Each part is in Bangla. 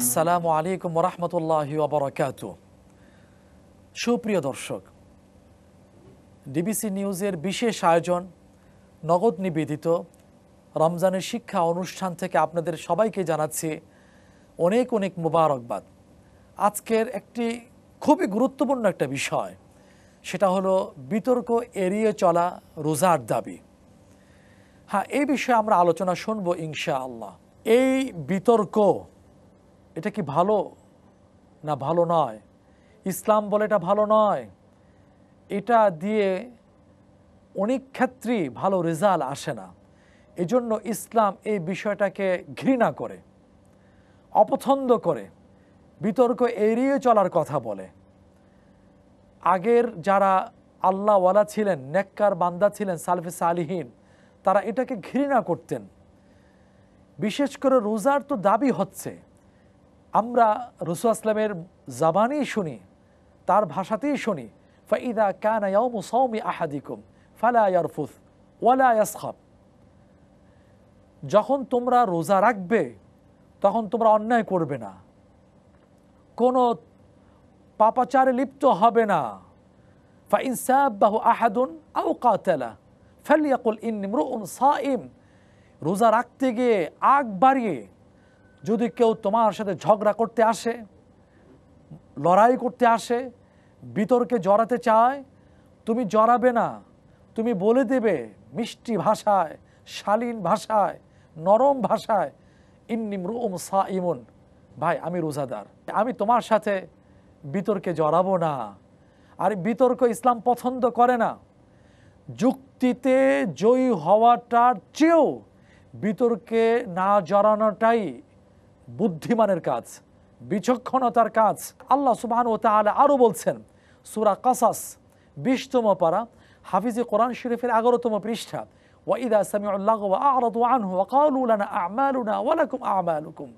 আসসালামু আলাইকুম ওয়া রাহমাতুল্লাহি ওয়া বারাকাতুহু। সুপ্রিয় দর্শক, ডিবিসি নিউজের বিশেষ আয়োজন নগদ নিবেদিত রমজানের শিক্ষা অনুষ্ঠান থেকে আপনাদের সবাইকে জানাচ্ছি অনেক অনেক মুবারকবাদ। আজকের একটি খুবই গুরুত্বপূর্ণ একটা বিষয়, সেটা হলো বিতর্ক এড়িয়ে চলা রোজার দাবি। হ্যাঁ, এই বিষয়ে আমরা আলোচনা শুনবো ইনশাআল্লাহ। এই বিতর্ক, এটা কি ভালো না ভালো নয়, ইসলাম বলে এটা ভালো নয়, এটা দিয়ে অনেক ক্ষেত্রেই ভালো রেজাল্ট আসে না। এজন্য ইসলাম এই বিষয়টাকে ঘৃণা করে, অপছন্দ করে, বিতর্ক এড়িয়ে চলার কথা বলে। আগের যারা আল্লাহওয়ালা ছিলেন, নেককার বান্দা ছিলেন, সালফে সালিহীন, তারা এটাকে ঘৃণা করতেন। বিশেষ করে রোজার তো দাবি হচ্ছে, আমরা রাসূল ইসলামের জবানেই শুনি, তার ভাষাতেই শুনি, ফাইদা কানা ইয়াউমু সাওমি আহাদিকুম ফালা ইয়ারফুস ওয়ালা ইয়াসখাব, যখন তোমরা রোজা রাখবে তখন তোমরা অন্যায় করবে না, কোনো পাপাচারে লিপ্ত হবে না। ফাইন সাবাহু আহাদুন আও কাতালা ফালইয়াকুল ইন্নী ইমরুউন সাইম, রোজা রাখতে গিয়ে আগ বাড়িয়ে যদি কেউ তোমার সাথে ঝগড়া করতে আসে, লড়াই করতে আসে, বিতর্কে জড়াতে চায়, তুমি জড়াবে না, তুমি বলে দেবে মিষ্টি ভাষায়, শালীন ভাষায়, নরম ভাষায়, ইন্নী ইমরুউন সাইমুন, ভাই আমি রোজাদার, আমি তোমার সাথে বিতর্কে জড়াবো না। আর বিতর্ক ইসলাম পছন্দ করে না। যুক্তিতে জয়ী হওয়াটার চেয়েও বিতর্কে না জড়ানোটাই বুদ্ধিমানের কাজ, বিচক্ষণতার কাজ। আল্লাহ সুবহানাহু ওয়া তাআলা আরও বলছেন সূরা কাসাস ২০তম পারা, হাফিজে কোরআন শরীফের ১১তম পৃষ্ঠা, ওয়াইদা সামিউল লাগওয়া আ'রাদু আনহু ওয়া ক্বালু লানা আ'মালুনা ওয়া লাকুম আ'মালুকুম,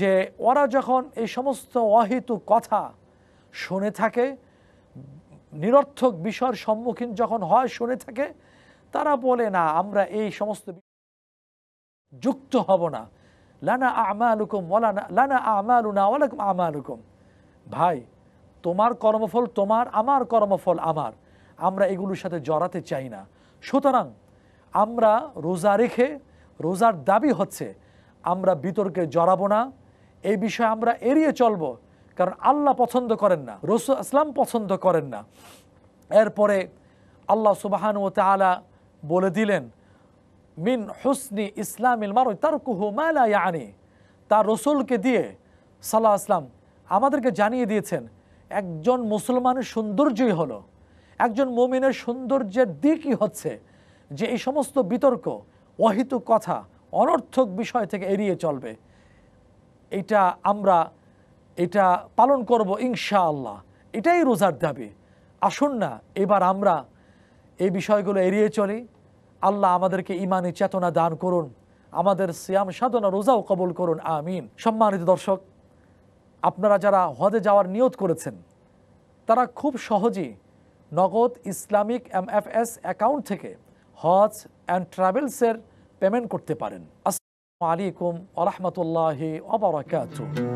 যে ওরা যখন এই সমস্ত অহেতুক কথা শুনে থাকে, নিরর্থক বিষয়ের সম্মুখীন যখন হয়, শুনে থাকে, তারা বলে না আমরা এই সমস্ত যুক্ত হব না। লানা আমালুকুম ওয়ালানা লানা আমালুনা ওয়া লাকুম আমালুকুম, ভাই তোমার কর্মফল তোমার, আমার কর্মফল আমার, আমরা এগুলোর সাথে জড়াতে চাই না। সুতরাং আমরা রোজা রেখে, রোজার দাবি হচ্ছে আমরা বিতর্কে জড়াবো না, এই বিষয়ে আমরা এড়িয়ে চলব, কারণ আল্লাহ পছন্দ করেন না, রাসূল ইসলাম পছন্দ করেন না। এরপরে আল্লাহ সুবহানাহু ওয়া তাআলা বলে দিলেন মিন হুসনি ইসলামিল মারই তারকুহু মা লা ইয়ানি, তার রাসূলকে দিয়ে সাল্লাল্লাহু আলাইহি ওয়াসাল্লাম আমাদেরকে জানিয়ে দিয়েছেন একজন মুসলমানের সৌন্দর্যই হলো, একজন মুমিনের সৌন্দর্যের দিকই হচ্ছে যে এই সমস্ত বিতর্ক, অহেতুক কথা, অনর্থক বিষয় থেকে এড়িয়ে চলবে। এটা আমরা এটা পালন করব ইনশাআল্লাহ, এটাই রোজার দাবি। আসুন না এবার আমরা এই বিষয়গুলো এড়িয়ে চলি। আল্লাহ আমাদেরকে ইমানি চেতনা দান করুন, আমাদের সিয়াম সাধনা রোজাও কবুল করুন, আমিন। সম্মানিত দর্শক, আপনারা যারা হজে যাওয়ার নিয়ত করেছেন, তারা খুব সহজেই নগদ ইসলামিক MFS অ্যাকাউন্ট থেকে হজ অ্যান্ড ট্রাভেলসের পেমেন্ট করতে পারেন। আসসালামু আলাইকুম ওয়া রাহমাতুল্লাহি ওয়া বারাকাতুহু।